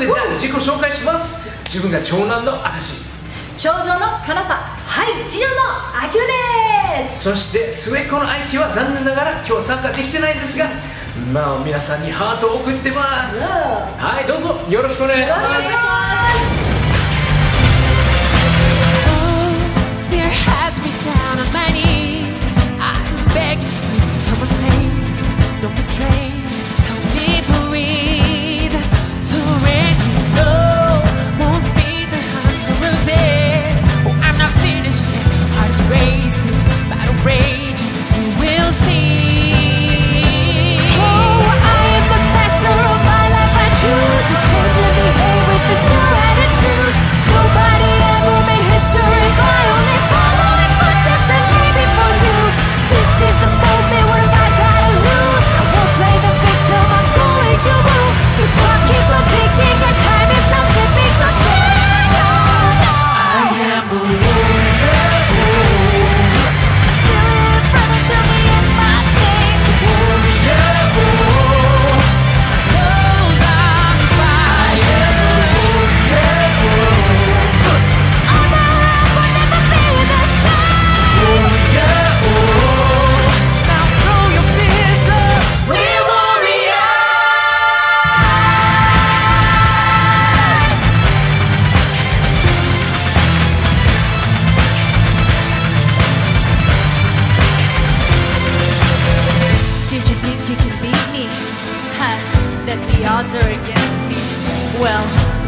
でじゃあ自己紹介します。自分が長男の嵐、長女のかなさ、はい、次女のあきらです。そして末っ子のあきは残念ながら今日参加できてないんですが、まあ皆さんにハートを送ってます。はい、どうぞよろしくお願いします。Odds are against me. Well,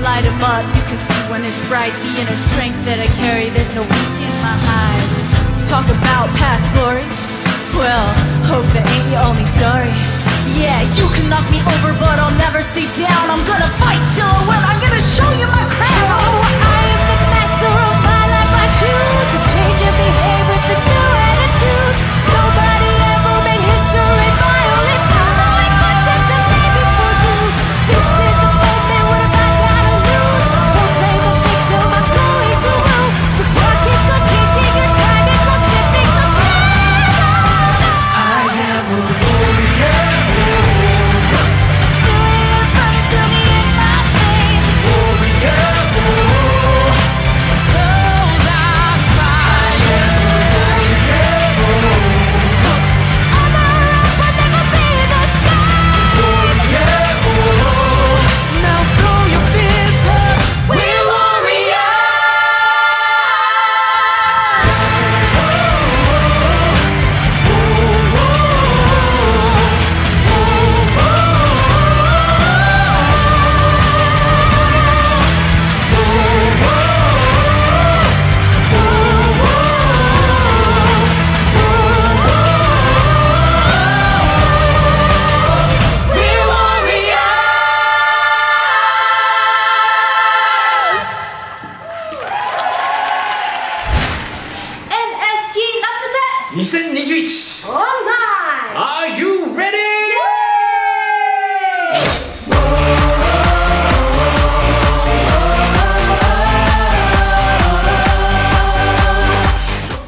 light 'em up. You can see when it's bright. The inner strength that I carry, there's no weak in my eyes. Talk about past glory. Well, hope that ain't your only story. Yeah, you can knock me over, but I'll never stay down. I'm gonna fight till I win. I'm gonna show you my crown. Oh, I am the master of my life. I choose to change and behave with a new attitude. Nobody ever made history by only following my steps and laid before you.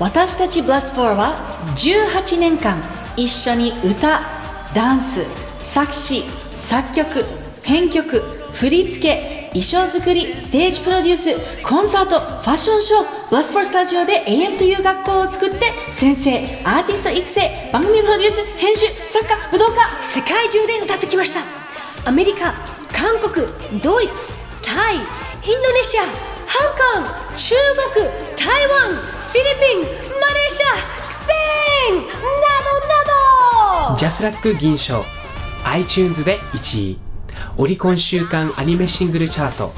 私たちbless4は18年間一緒に歌、ダンス、作詞、作曲、編曲、振り付け、衣装作り、ステージプロデュース、コンサート、ファッションショー、bless4スタジオで AM という学校を作って先生、アーティスト育成、番組プロデュース、編集、作家、武道家、世界中で歌ってきました。アメリカ、韓国、ドイツ、タイ、インドネシア、香港、中国、台湾、フィリピン、マレーシア、スペインなどなど、ジャスラック銀賞、 iTunes で1位、オリコン週間アニメシングルチャート、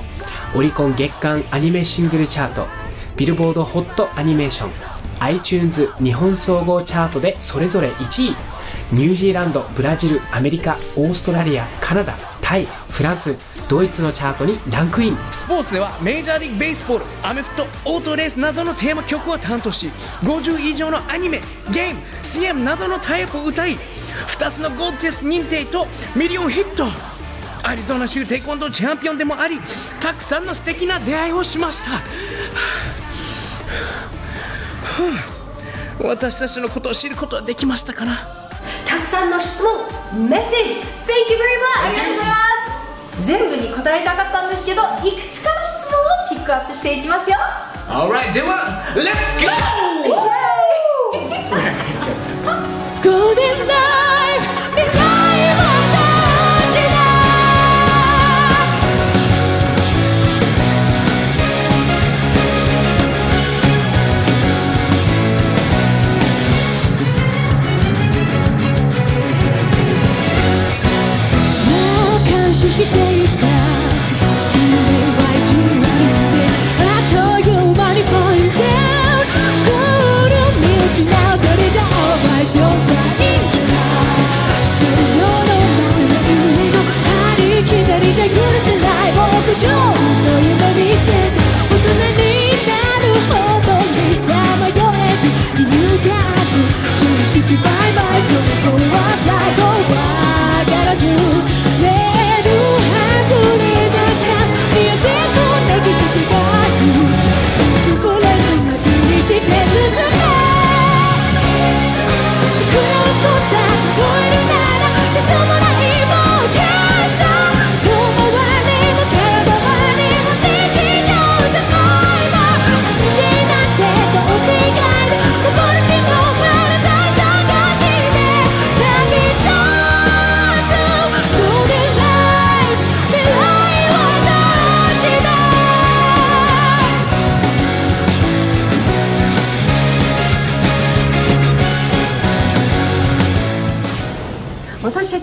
オリコン月間アニメシングルチャート、ビルボードホットアニメーション、 iTunes 日本総合チャートでそれぞれ1位、ニュージーランド、ブラジル、アメリカ、オーストラリア、カナダ、タイ、フランス、ドイツのチャートにランクイン。スポーツではメジャーリーグベースボール、アメフト、オートレースなどのテーマ曲を担当し、50以上のアニメ、ゲーム、CM などのタイアップを歌い、2つのゴールテスト認定とミリオンヒット、アリゾナ州テコンドーチャンピオンでもあり、たくさんの素敵な出会いをしました。私たちのことを知ることはできましたかな。たくさんの質問、メッセージ、Thank you very much。 ありがとうございます。全部に答えたかったんですけど、いくつかの質問をピックアップしていきますよ。 Alright、 ではレッツゴー。ゴールデンライフ、未来はどちら。監視していた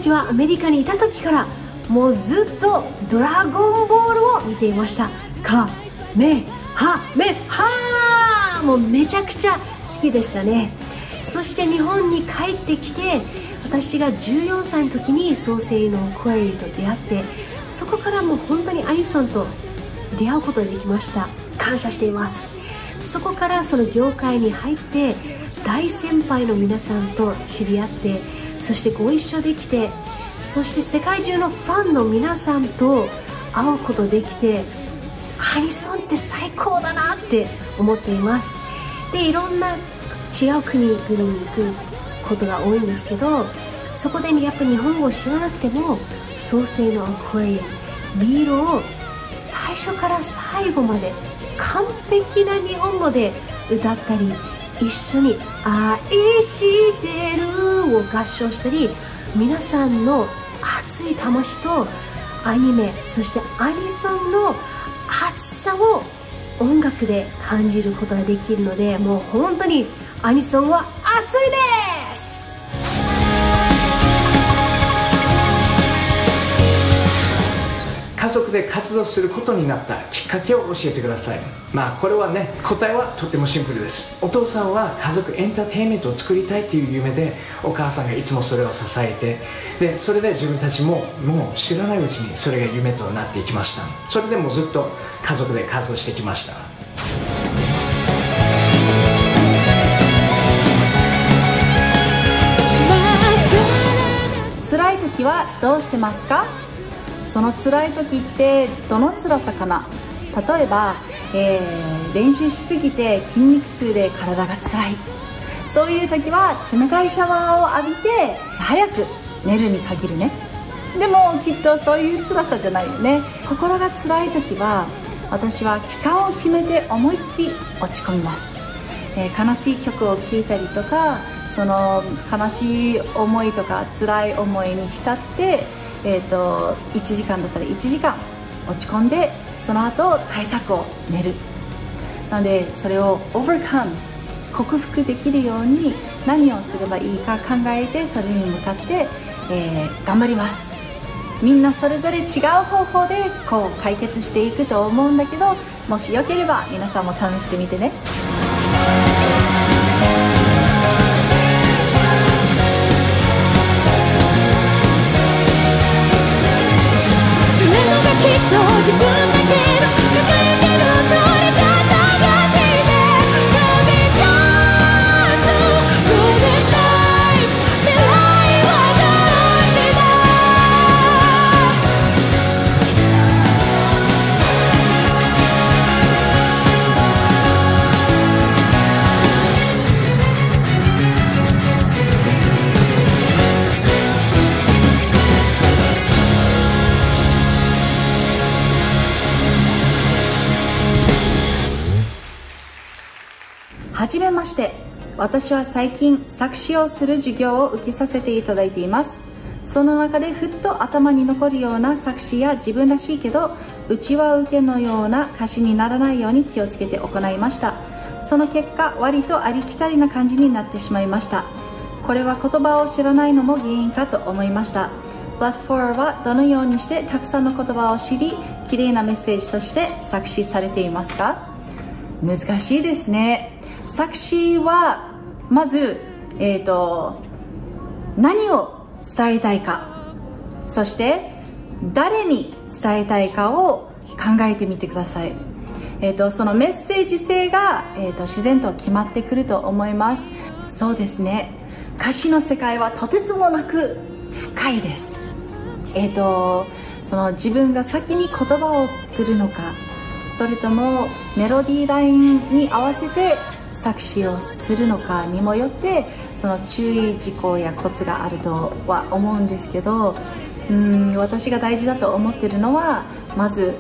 はアメリカにいた時からもうずっとドラゴンボールを見ていました。カメハメハーもうめちゃくちゃ好きでしたね。そして日本に帰ってきて、私が14歳の時に創世の声と出会って、そこからもう本当にアリソンと出会うことができました。感謝しています。そこからその業界に入って大先輩の皆さんと知り合って、そしてご一緒できて、そして世界中のファンの皆さんと会うことできて、アリソンって最高だなって思っています。で、いろんな違う国に行くことが多いんですけど、そこでやっぱ日本語を知らなくても創世の声やミーロを最初から最後まで完璧な日本語で歌ったり、一緒に「愛してる」を合唱したり、皆さんの熱い魂とアニメ、そしてアニソンの熱さを音楽で感じることができるので、もう本当にアニソンは熱いです。家族で活動することになったきっかけを教えてください。まあこれはね、答えはとってもシンプルです。お父さんは家族エンターテインメントを作りたいっていう夢で、お母さんがいつもそれを支えて、でそれで自分たちももう知らないうちにそれが夢となっていきました。それでもずっと家族で活動してきました。辛い時はどうしてますか？その辛い時ってどの辛さかな。例えば、練習しすぎて筋肉痛で体が辛い、そういう時は冷たいシャワーを浴びて早く寝るに限るね。でもきっとそういう辛さじゃないよね。心が辛い時は私は期間を決めて思いっきり落ち込みます、悲しい曲を聴いたりとか、その悲しい思いとか辛い思いに浸って1時間だったら1時間落ち込んで、その後対策を練る。なのでそれをオーバーカム、克服できるように何をすればいいか考えて、それに向かって、頑張ります。みんなそれぞれ違う方法でこう解決していくと思うんだけど、もしよければ皆さんも試してみてね。自分だけの輝ける鳥じゃ探して飛び立つゴールデンライフ、未来はどっちだ。じめまして。私は最近作詞をする授業を受けさせていただいています。その中でふっと頭に残るような作詞や自分らしいけどうちは受けのような歌詞にならないように気をつけて行いました。その結果割とありきたりな感じになってしまいました。これは言葉を知らないのも原因かと思いました。bless4 はどのようにしてたくさんの言葉を知り、綺麗なメッセージとして作詞されていますか？難しいですね。作詞はまず、何を伝えたいか、そして誰に伝えたいかを考えてみてください。そのメッセージ性が、自然と決まってくると思います。そうですね。歌詞の世界はとてつもなく深いです。その自分が先に言葉を作るのか、それともメロディーラインに合わせて作詞をするのかにもよって、その注意事項やコツがあるとは思うんですけど、私が大事だと思ってるのは、まず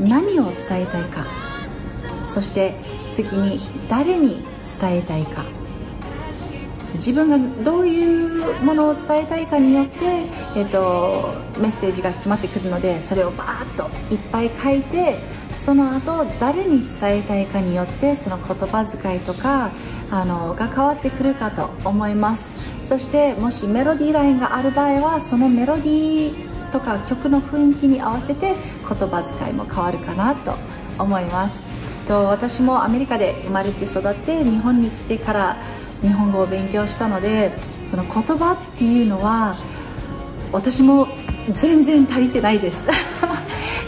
何を伝えたいか、そして次に誰に伝えたいか、自分がどういうものを伝えたいかによって、メッセージが決まってくるので、それをバーッといっぱい書いて、その後誰に伝えたいかによってその言葉遣いとかが変わってくるかと思います。そしてもしメロディーラインがある場合は、そのメロディーとか曲の雰囲気に合わせて言葉遣いも変わるかなと思います。私もアメリカで生まれて育って、日本に来てから日本語を勉強したので、その言葉っていうのは私も全然足りてないです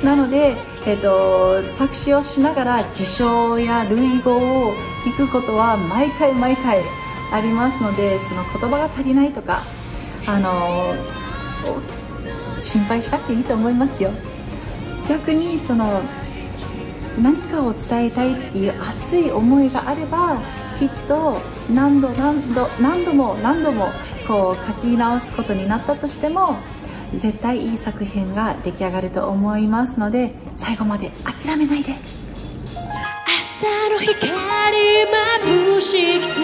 なので、作詞をしながら辞書や類語を聞くことは毎回毎回ありますので、その言葉が足りないとか、心配しなくていいと思いますよ。逆にその何かを伝えたいっていう熱い思いがあれば、きっと何度もこう書き直すことになったとしても絶対いい作品が出来上がると思いますので、最後まで諦めないで。朝の光眩しくて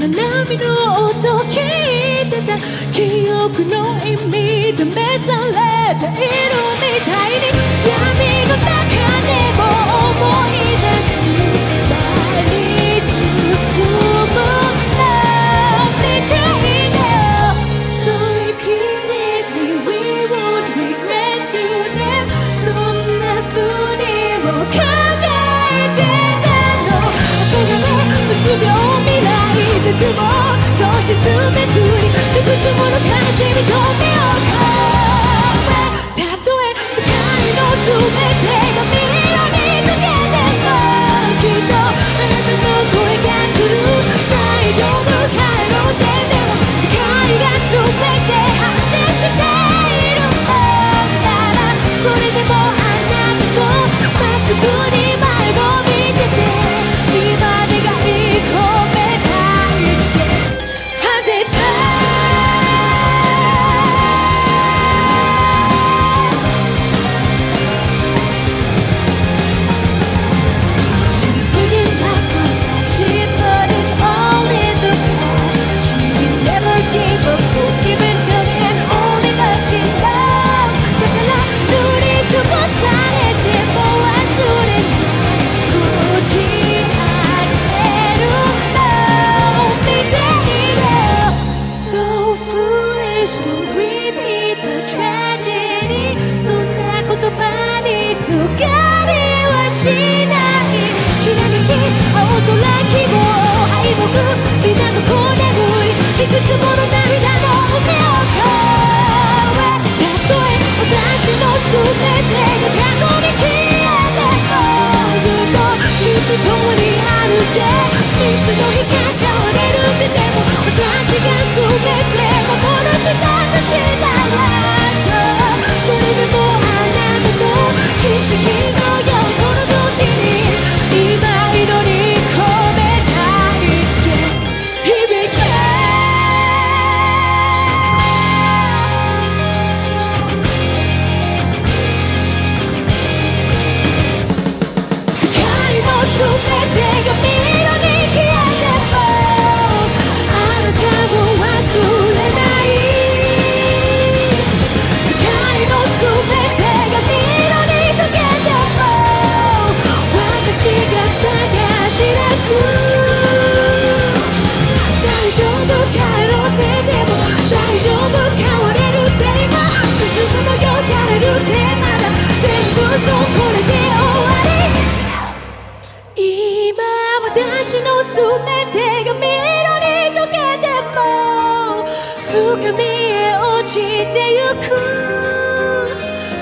波の音聞いてた、記憶の意味で目覚めているみたいに、闇の中でも思い出す前に進むなみたいだ。 So repeatedly we would regret you now。 そんな風にも考えてたの。憧れうつ病絶望、そして全てに複数の悲しみと身を込め、たとえ世界の全てが見え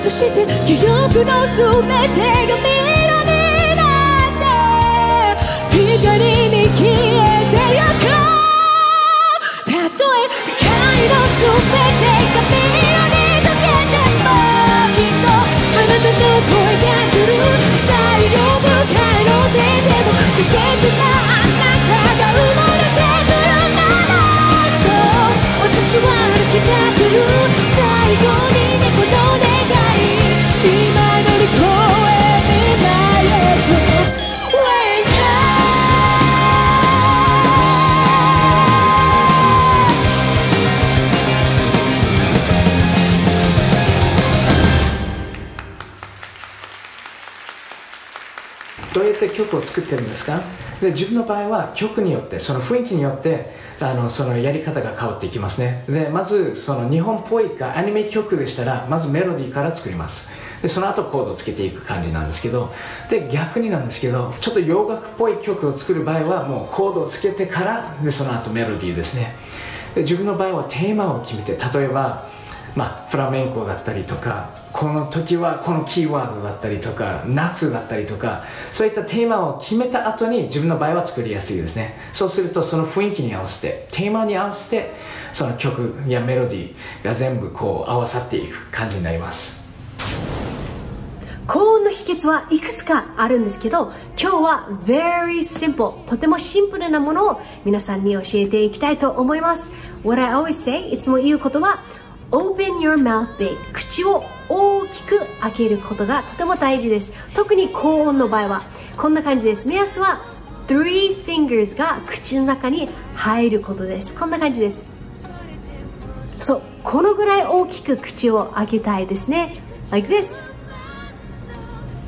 ずして記憶の全てが未来になって光に消えてゆく。たとえ世界の全てが未来に溶けてもきっとあなたの声がする。大丈夫かの手でも季節なあなたが生まれてくるならそう私は歩き出せる。最後にどうやって曲を作ってるんですか？で、自分の場合は曲によって、その雰囲気によってそのやり方が変わっていきますね。で、まずその日本っぽいかアニメ曲でしたら、まずメロディーから作ります。で、その後コードをつけていく感じなんですけど、で、逆になんですけど、ちょっと洋楽っぽい曲を作る場合はもうコードをつけてから、で、その後メロディーですね。で、自分の場合はテーマを決めて、例えばフラメンコだったりとか、この時はこのキーワードだったりとか、夏だったりとか、そういったテーマを決めた後に自分の場合は作りやすいですね。そうするとその雰囲気に合わせて、テーマに合わせて、その曲やメロディーが全部こう合わさっていく感じになります。高音の秘訣はいくつかあるんですけど、今日は very simple、 とてもシンプルなものを皆さんに教えていきたいと思います。 What I always say、 いつも言うことはOpen your mouth big、 口を大きく開けることがとても大事です。特に高音の場合はこんな感じです。目安は3 fingers が口の中に入ることです。こんな感じです。そう、このぐらい大きく口を開けたいですね。 Like this。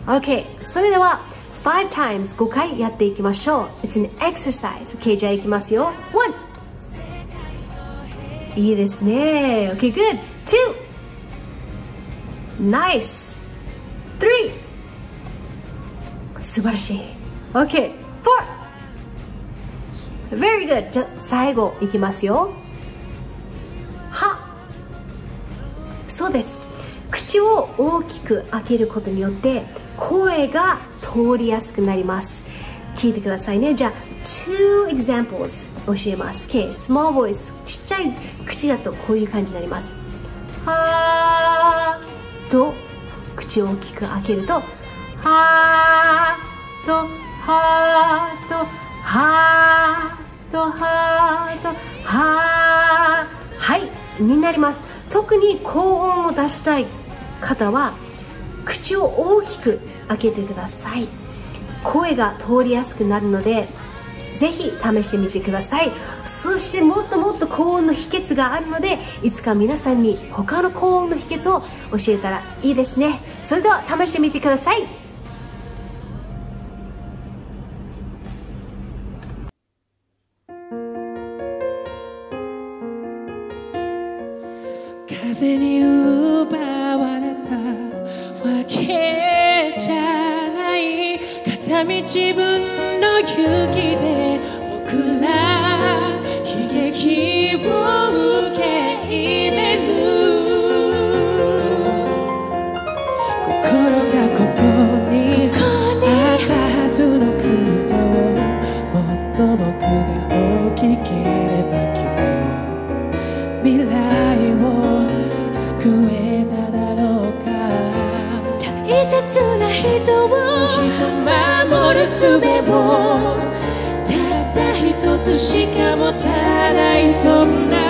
OK、 それでは5 times、 5回やっていきましょう。 It's an exercise。 OK、 じゃあいきますよ。1、いいですね。 OK、 good。 2、 nice。 3、 素晴らしい。 OK、 4、 very good。 じゃあ最後いきますよ。は、そうです、口を大きく開けることによって声が通りやすくなります。聞いてくださいね。じゃあ2 examples 教えます。 OK、 small voice、 ちっちゃい口だとこういう感じになります。はーと口を大きく開けると、はーとはーとはーとはーとはー、はいになります。特に高音を出したい方は口を大きく開けてください。声が通りやすくなるのでぜひ試してみてください。そしてもっともっと高音の秘訣があるので、いつか皆さんに他の高音の秘訣を教えたらいいですね。それでは試してみてください。風に奪われたわけじゃない、片道分の勇気で僕ら悲劇を受け入れる、心がここにあったはずのことを、もっと僕が大きければ君の未来を救えただろうか。大切な人を守る術を一つしか持たない、そんなあ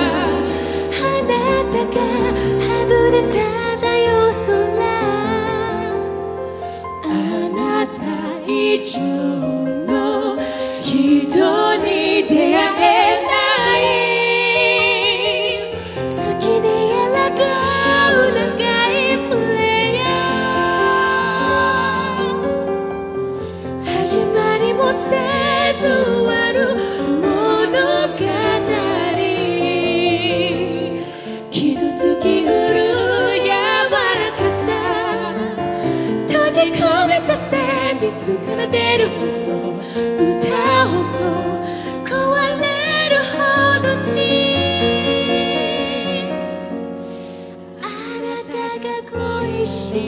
なたがはぐれ漂う空、あなた以上の人に出会えない、好きでやらかう長いプレイヤー、始まりもせずから出るほど、歌うと壊れるほどにあなたが恋しい。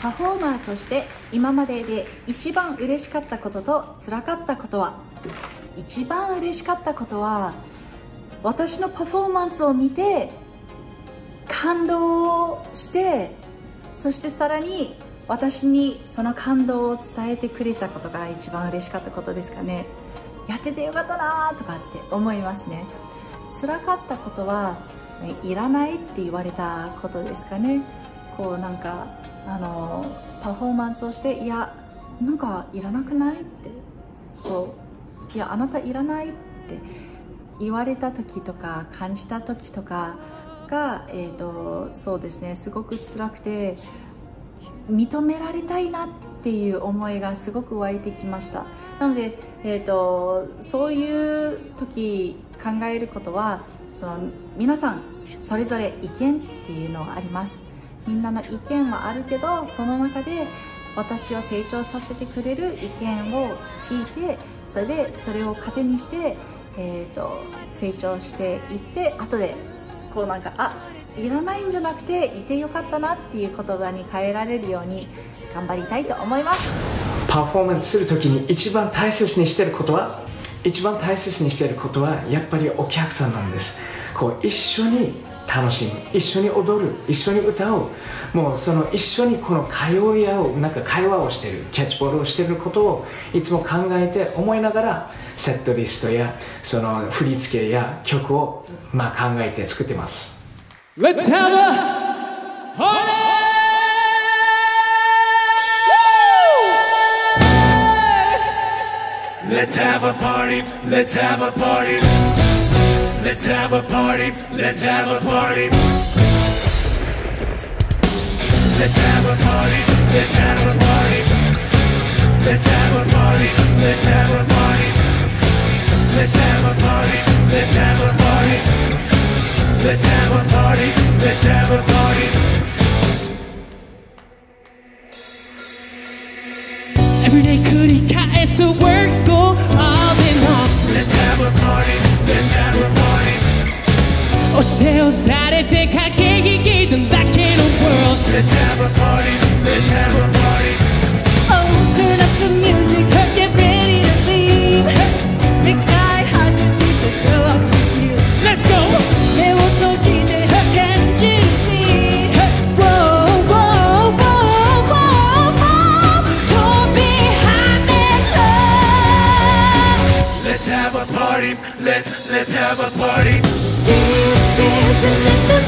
パフォーマーとして今までで一番嬉しかったことと辛かったことは、一番嬉しかったことは私のパフォーマンスを見て感動して、そしてさらに私にその感動を伝えてくれたことが一番嬉しかったことですかね。やっててよかったなーとかって思いますね。辛かったことはいらないって言われたことですかね。こうなんかパフォーマンスをして、いやなんかいらなくないって、こういやあなたいらないって言われた時とか感じた時とかが、そうですね、すごく辛くて認められたいなっていう思いがすごく湧いてきました。なので、そういう時考えることは、その皆さんそれぞれ意見っていうのがあります。みんなの意見はあるけど、その中で私を成長させてくれる意見を聞いて、それでそれを糧にして、成長していって、後でこうなんか、あ、いらないんじゃなくていてよかったなっていう言葉に変えられるように頑張りたいと思います。パフォーマンスする時に一番大切にしていることはやっぱりお客さんなんです。こう一緒に楽しむ、一緒に踊る、一緒に歌う、もうその一緒にこの通い合う、なんか会話をしてる、キャッチボールをしてることをいつも考えて思いながら、セットリストやその振り付けや曲を考えて作ってます。 Let's have a party! Let's have a party! Let's have a party!Let's have a party, let's have a party. Let's have a party, let's have a party. Let's have a party, let's have a party. Let's have a party, let's have a party. Let's have a party, let's have a party. Every day 繰り返す work, school, all day long. Let's have a party, let's have a party.押して押されて駆け引きだらけの world. Let's have a party, let's have a party. Oh, turn up the music, get ready to leave. ネクタイ外してフロア with you. Let's go. 目を閉じて感じる me. Whoa, whoa, whoa, whoa, whoa. Don't be hard and love. Let's have a party, let's have a party.Dance, dance, and let the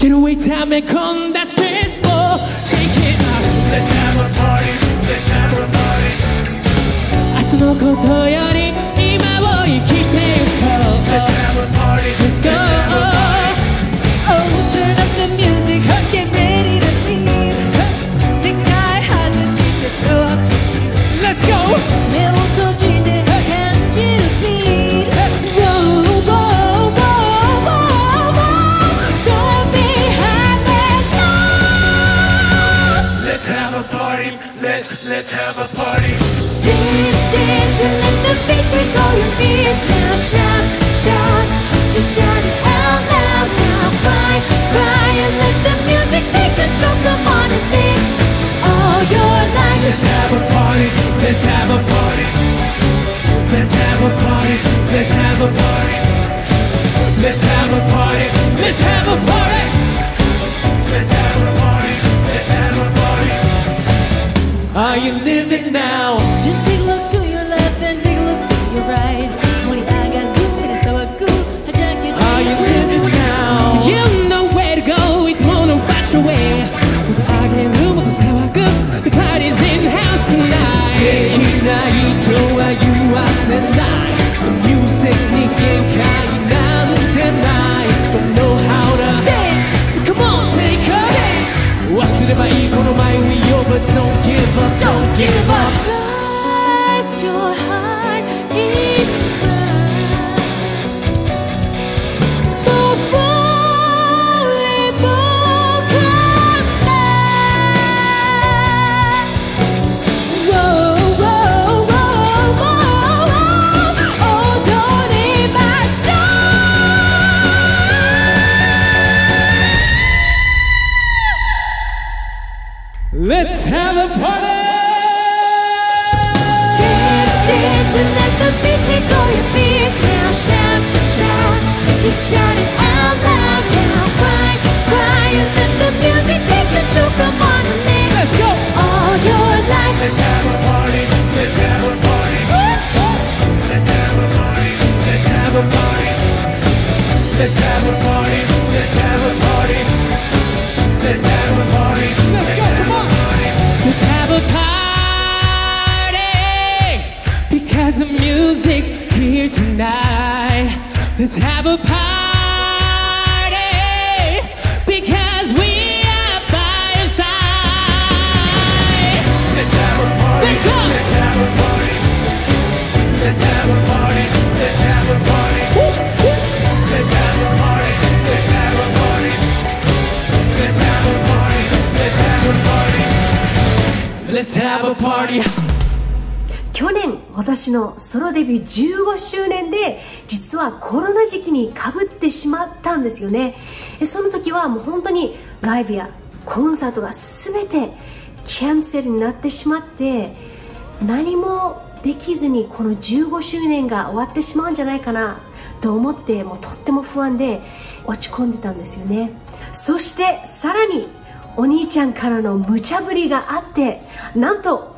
Get away, time and come, that's stressful. Take it out. Let's have a party. Let's have a party. 明日のことより今を生きてゆこう。Let's have a party. Let's go. Oh, turn up the music. Get ready to leave. Necktie 外してlook. Let's go. 目を閉じて感じるbeat. Let's have a party. Dance, dance, and let the beat take all your fears. Now shout, shout, just shout it out loud. Now cry, cry, and let the music take control. Come on and live all your life. Let's have a party. Let's have a party. Let's have a party. Let's have a party. Let's have a party. Let's have a party. Let's have a party. Let's have a party. Are you living now? Just take a look to your left and take a look to your right. Are you living now? You know where to go, it's gonna rush away. The party's in the house tonight. The music don't know how to dance. So come on, take a dance. But don't give up, don't give up. Place your heart in mine. Before come back. Whoa, whoa, whoa, whoa, whoa. Oh, don't leave my shore. Let's have a party! Dance, dance, and let the beat take all your fears. Now shout, shout, just shout it out loud. Now cry, cry, and let the music take control. Come on and live. Let's go. All your life. Let's have a party. Let's have a party. Let's have a party. Let's have a party. Let's have a party. Let's have a party. Let's have a party. Let's go. Come on. Let's have a party, because the music's here tonight. Let's have a party, because we are by your side. Let's have a party. Let's go. Let's have a party. Let's have a party. Let's have a party. Let's have a party. Let's have a party. Let's have a party. Let's have a party. Let's have a party. 去年私のソロデビュー15周年で実はコロナ時期にかぶってしまったんですよね。その時はもう本当にライブやコンサートが全てキャンセルになってしまって何もできずにこの15周年が終わってしまうんじゃないかなと思ってもうとっても不安で落ち込んでたんですよね。そしてさらにお兄ちゃんからの無茶ぶりがあってなんと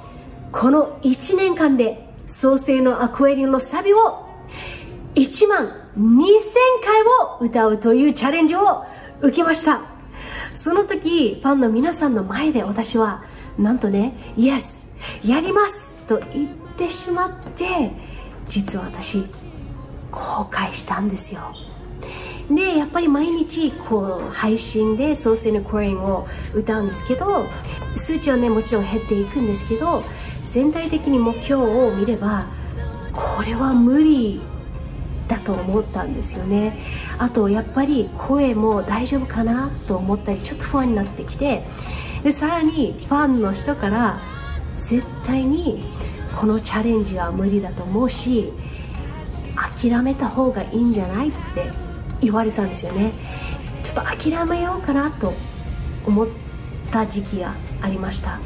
この1年間で創世のアクエリオのサビを1万2000回を歌うというチャレンジを受けました。その時ファンの皆さんの前で私はなんとね「イエスやります！」と言ってしまって実は私後悔したんですよ。でやっぱり毎日こう配信で創世のコインを歌うんですけど数値はねもちろん減っていくんですけど全体的に目標を見ればこれは無理だと思ったんですよね。あとやっぱり声も大丈夫かなと思ったりちょっと不安になってきてでさらにファンの人から絶対にこのチャレンジは無理だと思うし諦めた方がいいんじゃないって言われたんですよね。ちょっと諦めようかなと思った時期がありました。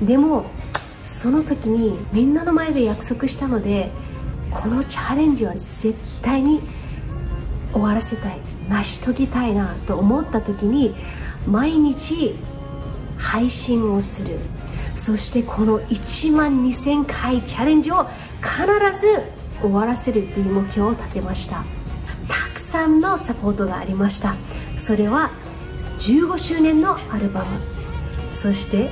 でもその時にみんなの前で約束したのでこのチャレンジは絶対に終わらせたい成し遂げたいなと思った時に毎日配信をする。そしてこの1万2000回チャレンジを必ず終わらせるという目標を立てました。たくさんのサポートがありました。それは15周年のアルバム、そして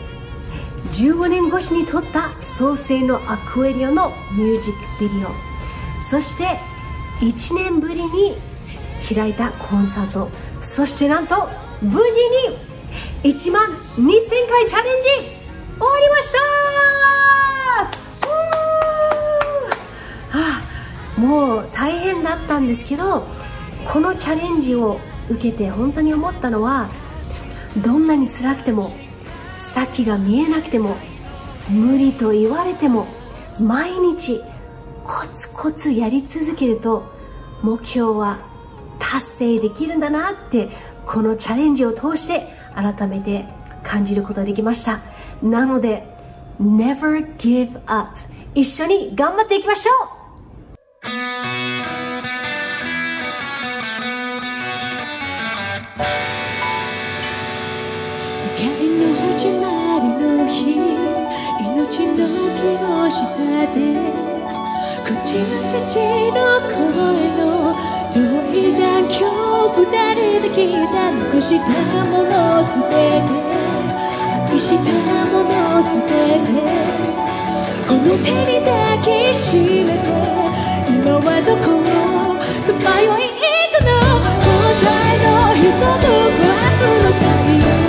15年越しに撮った創生のアクエリオのミュージックビデオ、そして1年ぶりに開いたコンサート、そしてなんと無事に1万2000回チャレンジ終わりました。もう大変だったんですけど、このチャレンジを受けて本当に思ったのは、どんなに辛くても先が見えなくても無理と言われても毎日コツコツやり続けると目標は達成できるんだなって、このチャレンジを通して改めて感じることができました。なので Never give up、 一緒に頑張っていきましょう。口の声の遠い残響、二人で聞いた残したものすべて、愛したものすべて、この手に抱きしめて、今はどこをさまよい行くの、答えの潜むグラフの太陽、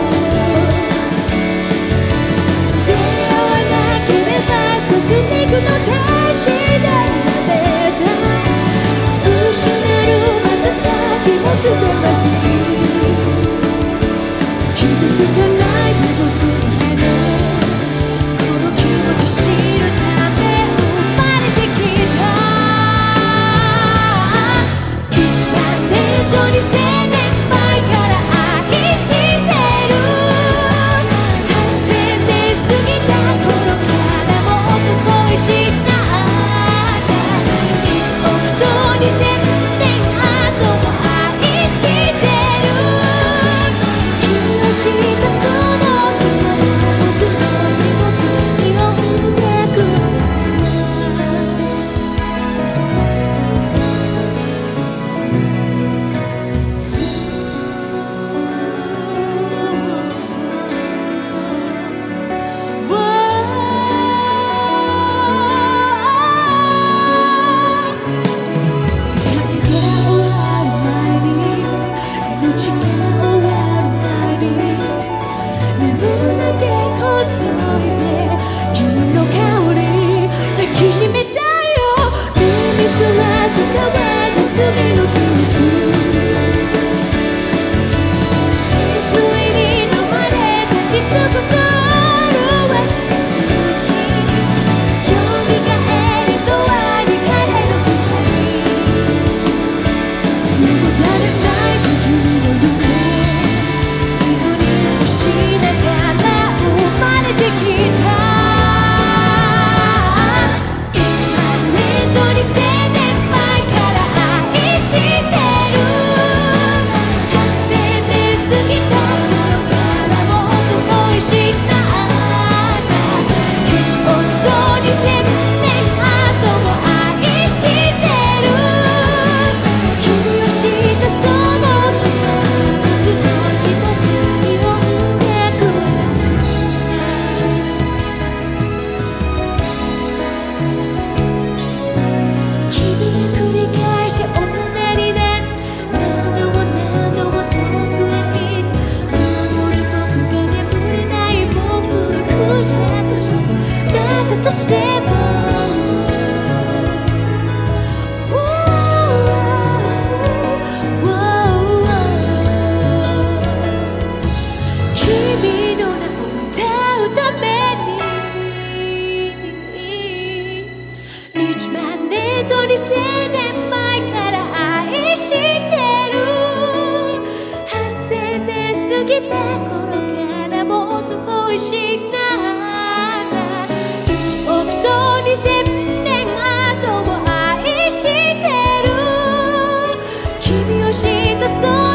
君を知ったそう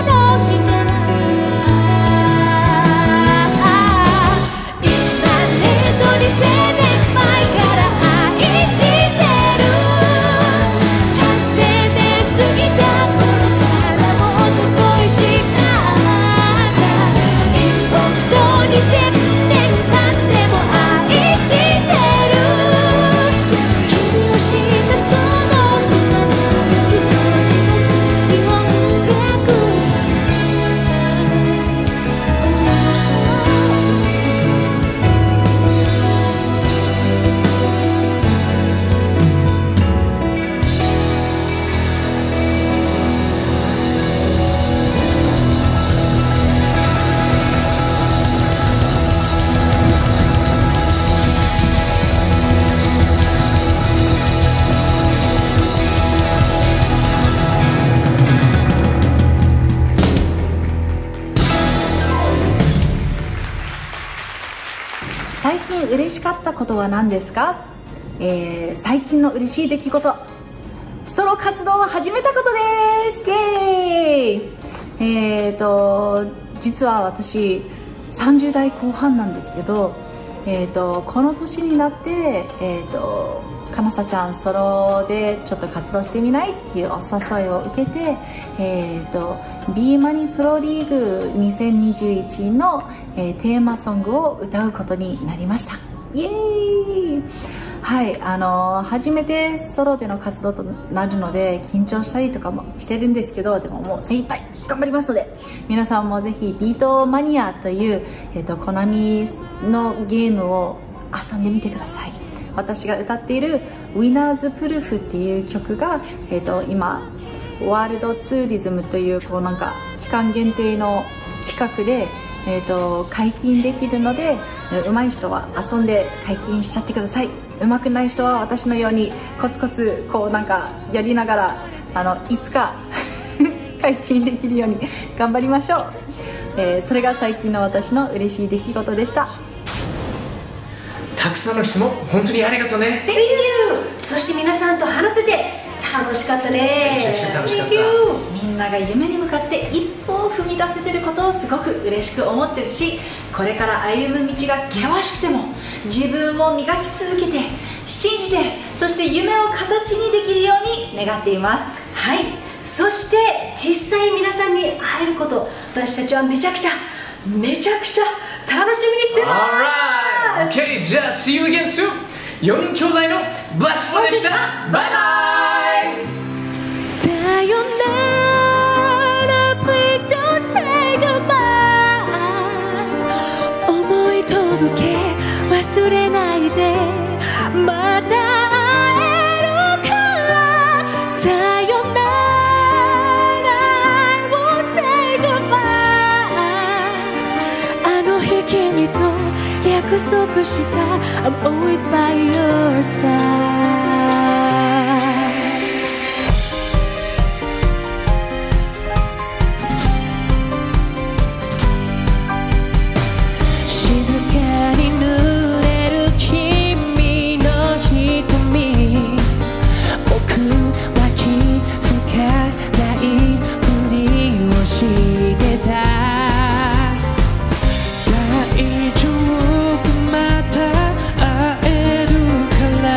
最近嬉しかったことは何ですか？最近の嬉しい出来事、ソロ活動を始めたことです。イエーイ。実は私30代後半なんですけど、この年になってかなさちゃんソロでちょっと活動してみないっていうお誘いを受けて、ビーマニプロリーグ2021の、テーマソングを歌うことになりました。イエーイ。はい、初めてソロでの活動となるので緊張したりとかもしてるんですけど、でももう精一杯頑張りますので、皆さんもぜひビートマニアという、コナミのゲームを遊んでみてください。私が歌っている「Winners Proof」っていう曲が、今ワールドツーリズムというこうなんか期間限定の企画で、解禁できるので、上手い人は遊んで解禁しちゃってください。上手くない人は私のようにコツコツこうなんかやりながらいつか解禁できるように頑張りましょう。それが最近の私の嬉しい出来事でした。たくさんの質問本当にありがとうね。Thank you。そして皆さんと話せて楽しかったね。めちゃくちゃ楽しかった。みんなが夢に向かって一歩を踏み出せてることをすごく嬉しく思ってるし、これから歩む道が険しくても自分を磨き続けて信じて、そして夢を形にできるように願っています。はい。そして実際皆さんに会えること、私たちはめちゃくちゃ楽しみにしてます。Okay, じゃあ see you again soon。 4兄弟の bless4 でした。バイバイ。さよなら Please don't say goodbye。 思い届け忘れないで、また会えるから。さよなら I won't say goodbye。 あの日君と約束した I'm always by your side。 静かに濡れる君の瞳、僕は気づかないふりをしてた。大丈夫、また会えるから。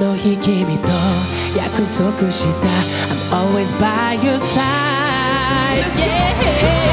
の日君と約束した I'm always by your side、yeah.